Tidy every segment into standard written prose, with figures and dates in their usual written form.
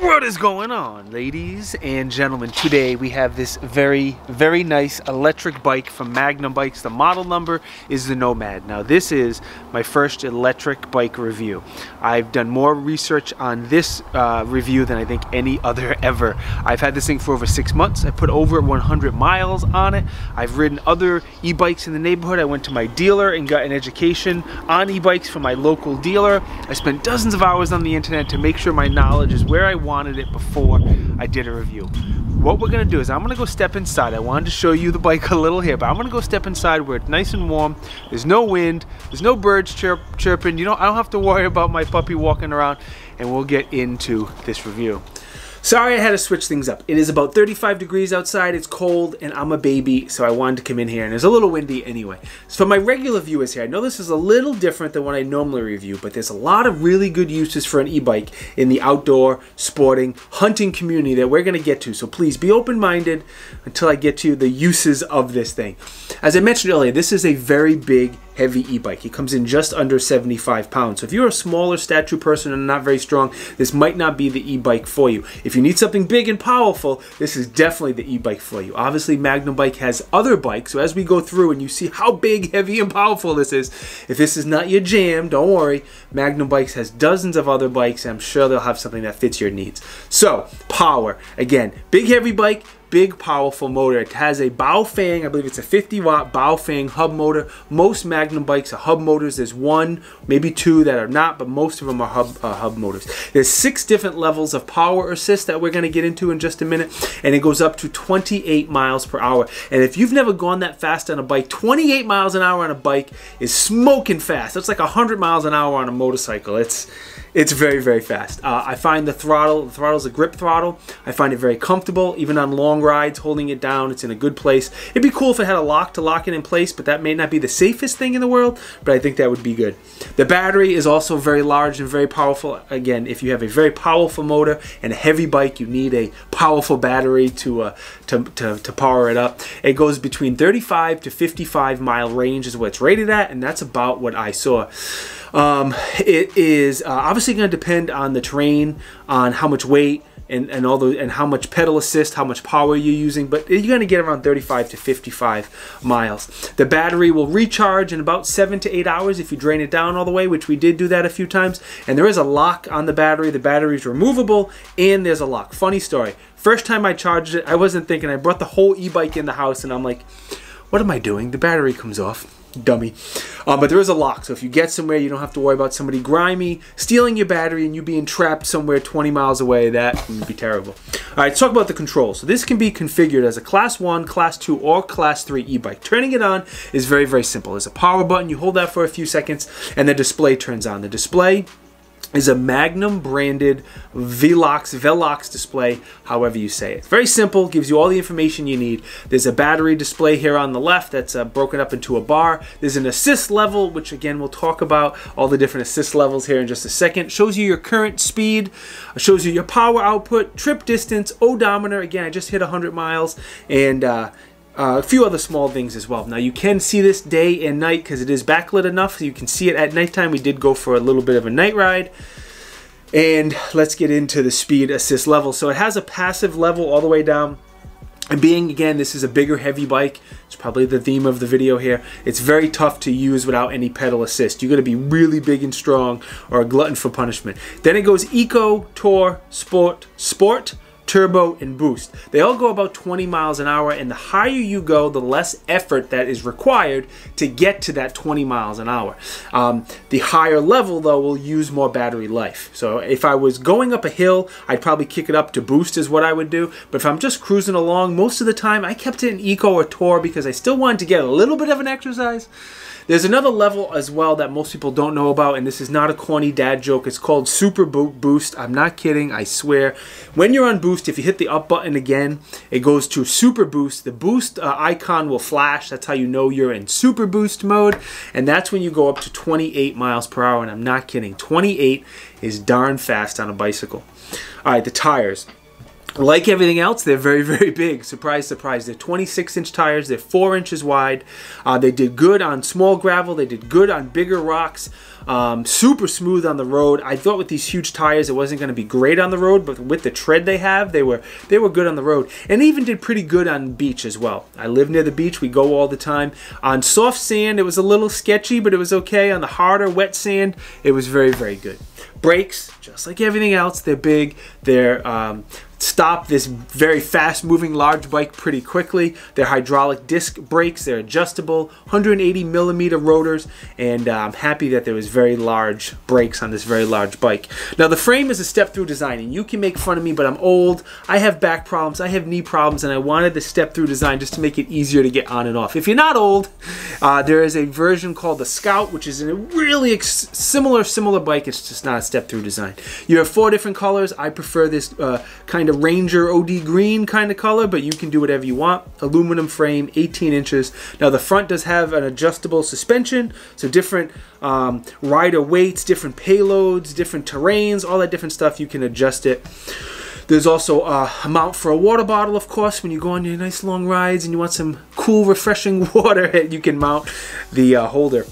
What is going on, ladies and gentlemen? Today we have this very nice electric bike from Magnum Bikes. The model number is the Nomad. Now this is my first electric bike review. I've done more research on this review than I think any other ever. I've had this thing for over 6 months. I put over 100 miles on it. I've ridden other e-bikes in the neighborhood. I went to my dealer and got an education on e-bikes from my local dealer. I spent dozens of hours on the internet to make sure my knowledge is where I wanted it before I did a review. What we're gonna do is I'm gonna go step inside. I wanted to show you the bike a little here, but I'm gonna go step inside where it's nice and warm. There's no wind, there's no birds chirping. You know, I don't have to worry about my puppy walking around, and we'll get into this review. Sorry, I had to switch things up. It is about 35 degrees outside, it's cold, and I'm a baby, so I wanted to come in here, and it's a little windy anyway. So for my regular viewers here, I know this is a little different than what I normally review, but there's a lot of really good uses for an e-bike in the outdoor, sporting, hunting community that we're gonna get to, so please be open-minded until I get to the uses of this thing. As I mentioned earlier, this is a very big, heavy e-bike. It comes in just under 75 pounds. So if you're a smaller stature person and not very strong, this might not be the e-bike for you. If you need something big and powerful, this is definitely the e-bike for you. Obviously, Magnum Bike has other bikes, so as we go through and you see how big, heavy, and powerful this is, if this is not your jam, don't worry. Magnum Bikes has dozens of other bikes, and I'm sure they'll have something that fits your needs. So, power. Again, big, heavy bike, big powerful motor. It has a Bafang, I believe it's a 50-watt Bafang hub motor. Most Magnum bikes are hub motors. There's one, maybe two that are not, but most of them are hub motors. There's 6 different levels of power assist that we're gonna get into in just a minute, and it goes up to 28 miles per hour. And if you've never gone that fast on a bike, 28 miles an hour on a bike is smoking fast. That's like 100 miles an hour on a motorcycle. It's very fast. I find the throttle's a grip throttle. I find it very comfortable, even on long rides, holding it down. It's in a good place. It'd be cool if it had a lock to lock it in place, but that may not be the safest thing in the world, but I think that would be good. The battery is also very large and very powerful. Again, if you have a very powerful motor and a heavy bike, you need a powerful battery to power it up. It goes between 35 to 55 mile range is what it's rated at, and that's about what I saw. It is obviously going to depend on the terrain, on how much weight, and all those, and how much pedal assist, how much power you're using, but you're gonna get around 35 to 55 miles. The battery will recharge in about 7 to 8 hours if you drain it down all the way, which we did do that a few times, and there is a lock on the battery. The battery's removable, and there's a lock. Funny story, first time I charged it, I wasn't thinking, I brought the whole e-bike in the house, and I'm like, what am I doing? The battery comes off. Dummy. But there is a lock, so if you get somewhere, you don't have to worry about somebody grimy stealing your battery and you being trapped somewhere 20 miles away. That would be terrible. All right, let's talk about the controls. So this can be configured as a Class 1, Class 2, or Class 3 e-bike. Turning it on is very simple. There's a power button. You hold that for a few seconds, and the display turns on. The display is a Magnum branded VeloFox display, however you say it. Very simple, gives you all the information you need. There's a battery display here on the left that's broken up into a bar. There's an assist level, which again, we'll talk about all the different assist levels here in just a second. Shows you your current speed, shows you your power output, trip distance, odometer. Again, I just hit 100 miles, and a few other small things as well. Now you can see this day and night because it is backlit enough so you can see it at nighttime. We did go for a little bit of a night ride. And let's get into the speed assist level. So it has a passive level all the way down. And being, again, this is a bigger, heavy bike, it's probably the theme of the video here, it's very tough to use without any pedal assist. You're gonna be really big and strong or a glutton for punishment. Then it goes Eco, Tour, Sport, Turbo, and Boost. They all go about 20 miles an hour, and the higher you go, the less effort that is required to get to that 20 miles an hour. The higher level, though, will use more battery life. So if I was going up a hill, I'd probably kick it up to Boost is what I would do, but if I'm just cruising along, most of the time, I kept it in Eco or Tour because I still wanted to get a little bit of an exercise. There's another level as well that most people don't know about, and this is not a corny dad joke. It's called Super Boost. I'm not kidding, I swear. When you're on Boost, if you hit the up button again, it goes to Super Boost. The Boost icon will flash. That's how you know you're in Super Boost mode, and that's when you go up to 28 miles per hour, and I'm not kidding. 28 is darn fast on a bicycle. All right, the tires. Like everything else, they're very, very big. Surprise, surprise. They're 26-inch tires. They're 4 inches wide. They did good on small gravel. They did good on bigger rocks. Super smooth on the road. I thought with these huge tires, it wasn't going to be great on the road, but with the tread they have, they were good on the road. And they even did pretty good on beach as well. I live near the beach. We go all the time. On soft sand, it was a little sketchy, but it was okay. On the harder, wet sand, it was very, very good. Brakes, just like everything else, they're big. They're... stop this very fast moving large bike pretty quickly. They're hydraulic disc brakes. They're adjustable, 180 millimeter rotors, and I'm happy that there was very large brakes on this very large bike. Now the frame is a step through design, and you can make fun of me, but I'm old, I have back problems, I have knee problems, and I wanted the step through design just to make it easier to get on and off. If you're not old, there is a version called the Scout, which is a really similar bike. It's just not a step through design. You have 4 different colors. I prefer this kind of Ranger OD green kind of color, but you can do whatever you want. Aluminum frame, 18 inches. Now the front does have an adjustable suspension, so different rider weights, different payloads, different terrains, all that different stuff, you can adjust it. There's also a mount for a water bottle, of course. When you go on your nice long rides and you want some cool, refreshing water, you can mount the holder.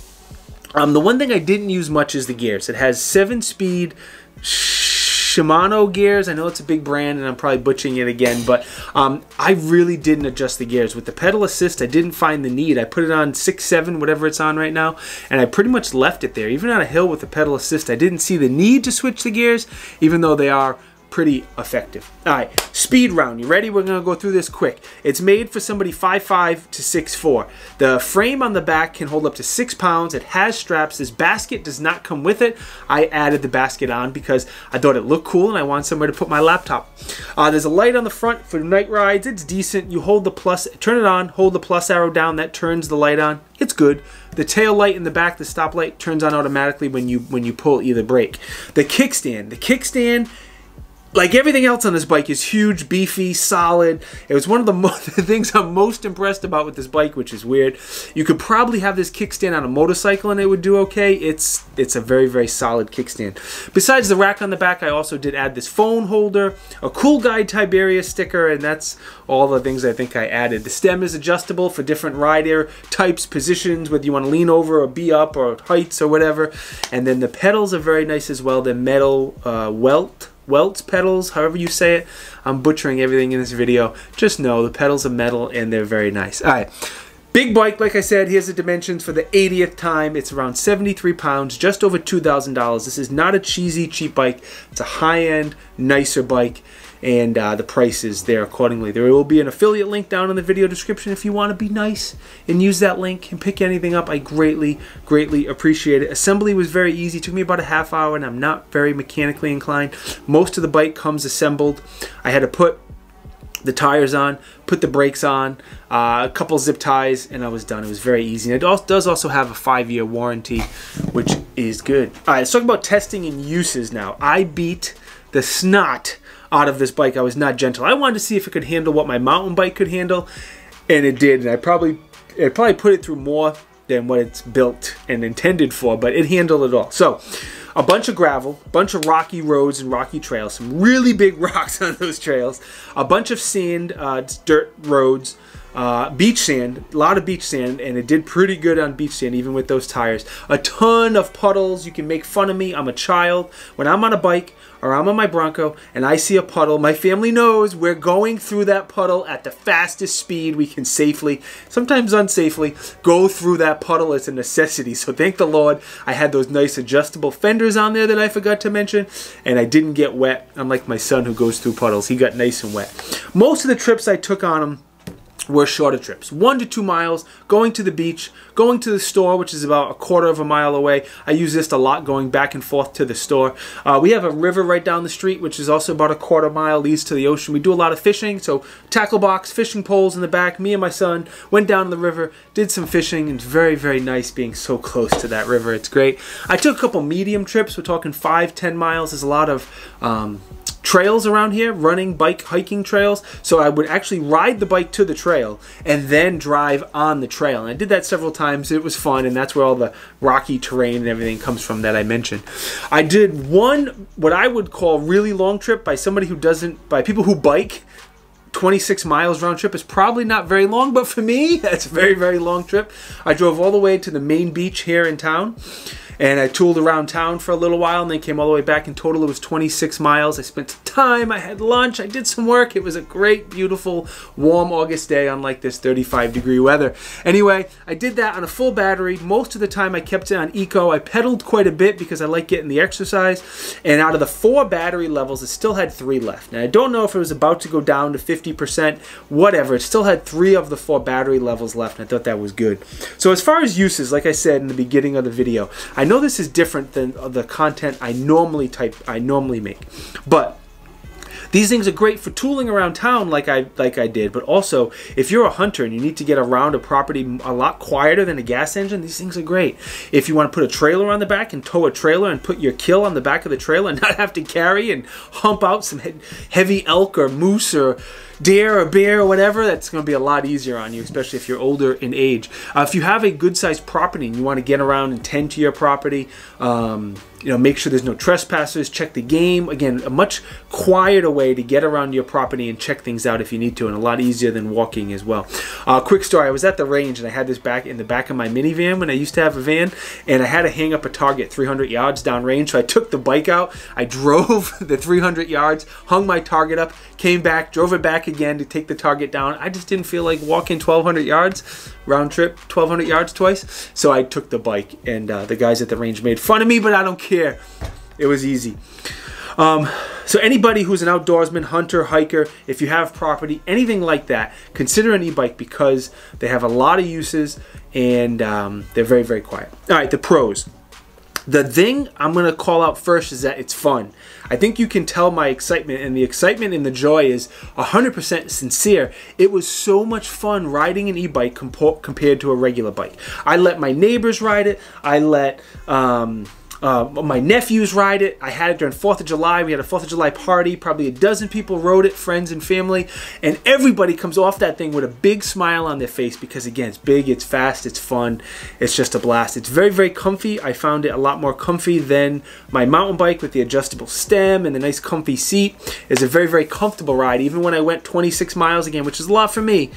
The one thing I didn't use much is the gears. It has 7-speed Shimano gears. I know it's a big brand and I'm probably butchering it again, but I really didn't adjust the gears. With the pedal assist, I didn't find the need. I put it on 6, 7, whatever it's on right now, and I pretty much left it there. Even on a hill with the pedal assist, I didn't see the need to switch the gears, even though they are pretty effective. All right, speed round. You ready? We're going to go through this quick. It's made for somebody 5'5 to 6'4. The frame on the back can hold up to 6 pounds. It has straps. This basket does not come with it. I added the basket on because I thought it looked cool and I wanted somewhere to put my laptop. There's a light on the front for night rides. It's decent. You hold the plus, turn it on, hold the plus arrow down. That turns the light on. It's good. The tail light in the back, the stoplight, turns on automatically when you pull either brake. The kickstand. The kickstand, like everything else on this bike, is huge, beefy, solid. It was one of the things I'm most impressed about with this bike, which is weird. You could probably have this kickstand on a motorcycle and it would do okay. It's a very, very solid kickstand. Besides the rack on the back, I also did add this phone holder, a Cool Guide Tiberius sticker, and that's all the things I think I added. The stem is adjustable for different rider types, positions, whether you want to lean over or be up or heights or whatever. And then the pedals are very nice as well. They're metal welts pedals, however you say it. I'm butchering everything in this video. Just know the pedals are metal and they're very nice. All right, big bike, like I said. Here's the dimensions for the 80th time. It's around 73 pounds, just over $2,000. This is not a cheesy, cheap bike. It's a high-end, nicer bike, and the price is there accordingly. There will be an affiliate link down in the video description if you want to be nice and use that link and pick anything up. I greatly, greatly appreciate it. Assembly was very easy. It took me about a half hour, and I'm not very mechanically inclined. Most of the bike comes assembled. I had to put the tires on, put the brakes on, a couple zip ties, and I was done. It was very easy. And it does also have a 5-year warranty, which is good. All right, let's talk about testing and uses now. I beat the snot out of this bike. I was not gentle. I wanted to see if it could handle what my mountain bike could handle, and it did. And I probably put it through more than what it's built and intended for, but it handled it all. So a bunch of gravel, a bunch of rocky roads and rocky trails, some really big rocks on those trails, a bunch of sand, dirt roads, beach sand, a lot of beach sand, and it did pretty good on beach sand, even with those tires. A ton of puddles. You can make fun of me. I'm a child. When I'm on a bike or I'm on my Bronco and I see a puddle, my family knows we're going through that puddle at the fastest speed we can safely, sometimes unsafely, go through that puddle. It's a necessity. So thank the Lord I had those nice adjustable fenders on there that I forgot to mention, and I didn't get wet, unlike my son who goes through puddles. He got nice and wet. Most of the trips I took on him were shorter trips, 1 to 2 miles, going to the beach, going to the store, which is about 1/4 of a mile away. I use this a lot, going back and forth to the store. We have a river right down the street, which is also about 1/4 mile, leads to the ocean. We do a lot of fishing, so tackle box, fishing poles in the back. Me and my son went down to the river, did some fishing, and it's very, very nice being so close to that river. It's great. I took a couple medium trips. We're talking 5, 10 miles. There's a lot of trails around here, running, bike, hiking trails. So I would actually ride the bike to the trail and then drive on the trail. And I did that several times. It was fun, and that's where all the rocky terrain and everything comes from that I mentioned. I did one, what I would call really long trip by somebody who doesn't, by people who bike. 26 miles round trip is probably not very long, but for me, that's a very, very long trip. I drove all the way to the main beach here in town, and I tooled around town for a little while, and then came all the way back. In total, it was 26 miles. I spent time, I had lunch, I did some work. It was a great, beautiful, warm August day, unlike this 35-degree weather. Anyway, I did that on a full battery. Most of the time, I kept it on eco. I pedaled quite a bit because I like getting the exercise. And out of the 4 battery levels, it still had 3 left. Now, I don't know if it was about to go down to 50%, whatever. It still had 3 of the 4 battery levels left, and I thought that was good. So as far as uses, like I said in the beginning of the video, I know this is different than the content I normally make, but these things are great for tooling around town like I did, but also if you're a hunter and you need to get around a property a lot quieter than a gas engine, these things are great. If you want to put a trailer on the back and tow a trailer and put your kill on the back of the trailer and not have to carry and hump out some heavy elk or moose or deer or bear or whatever, that's going to be a lot easier on you, especially if you're older in age. If you have a good sized property and you want to get around and tend to your property, you know, make sure there's no trespassers, check the game. Again, a much quieter way to get around your property and check things out if you need to, and a lot easier than walking as well. Quick story, I was at the range and I had this back in the back of my minivan when I used to have a van, and I had to hang up a target 300 yards downrange, so I took the bike out, I drove the 300 yards, hung my target up, came back, drove it back again to take the target down. I just didn't feel like walking 1,200 yards, round trip, 1,200 yards twice, so I took the bike, and the guys at the range made fun of me, but I don't care. It was easy. So anybody who's an outdoorsman, hunter, hiker, if you have property, anything like that, consider an e-bike because they have a lot of uses, and they're very, very quiet. All right, the pros. The thing I'm going to call out first is that it's fun. I think you can tell my excitement, and the excitement and the joy is 100% sincere. It was so much fun riding an e-bike compared to a regular bike. I let my neighbors ride it. I let my nephews ride it. I had it during 4th of July. We had a 4th of July party. Probably a dozen people rode it, friends and family. And everybody comes off that thing with a big smile on their face because, again, it's big, it's fast, it's fun. It's just a blast. It's very, very comfy. I found it a lot more comfy than my mountain bike with the adjustable stem and the nice comfy seat. It's a very, very comfortable ride. Even when I went 26 miles again, which is a lot for me,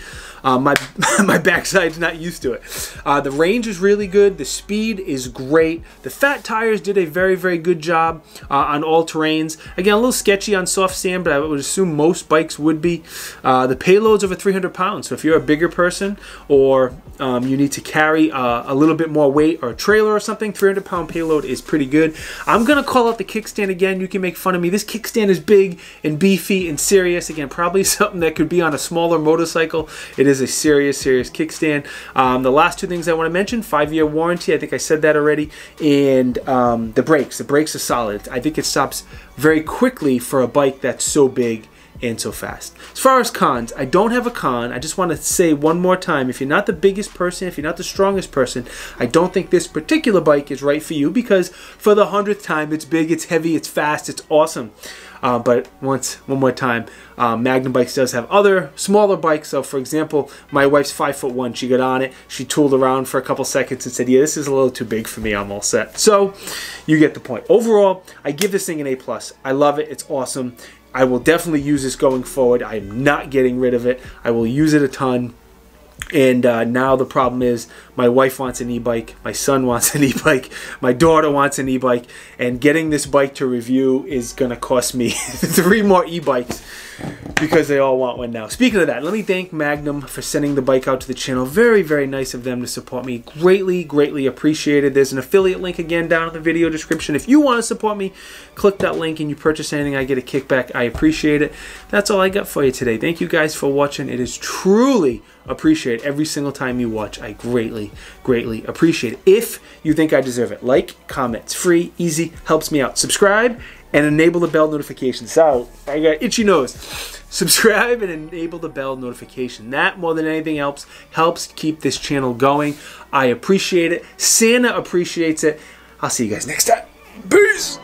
my backside's not used to it. The range is really good. The speed is great. The fat tires did a very, very good job on all terrains. Again, a little sketchy on soft sand, but I would assume most bikes would be. The payload's over 300 pounds, so if you're a bigger person or you need to carry a little bit more weight or a trailer or something, 300-pound payload is pretty good. I'm going to call out the kickstand again. You can make fun of me. This kickstand is big and beefy and serious. Again, probably something that could be on a smaller motorcycle. It is a serious, serious kickstand. The last two things I want to mention, 5-year warranty. I think I said that already. And the brakes. The brakes are solid. I think it stops very quickly for a bike that's so big and so fast. As far as cons, I don't have a con. I just want to say one more time, if you're not the biggest person, if you're not the strongest person, I don't think this particular bike is right for you because for the 100th time, it's big, it's heavy, it's fast, it's awesome. But one more time, Magnum Bikes does have other smaller bikes. So for example, my wife's 5'1", she got on it, she tooled around for a couple seconds and said, yeah, this is a little too big for me, I'm all set. So you get the point. Overall, I give this thing an A+. I love it, it's awesome. I will definitely use this going forward. I'm not getting rid of it. I will use it a ton. And now the problem is my wife wants an e-bike, my son wants an e-bike, my daughter wants an e-bike, and getting this bike to review is going to cost me 3 more e-bikes because they all want one now. Speaking of that, let me thank Magnum for sending the bike out to the channel. Very, very nice of them to support me. Greatly, greatly appreciated. There's an affiliate link again down in the video description. If you want to support me, click that link and you purchase anything, I get a kickback. I appreciate it. That's all I got for you today. Thank you guys for watching. It is truly appreciated. Every single time you watch, I greatly, greatly appreciate it. If you think I deserve it, like, comment. It's free, easy, helps me out. Subscribe and enable the bell notification. So, I got itchy nose. Subscribe and enable the bell notification. That, more than anything else, helps keep this channel going. I appreciate it. Santa appreciates it. I'll see you guys next time. Peace!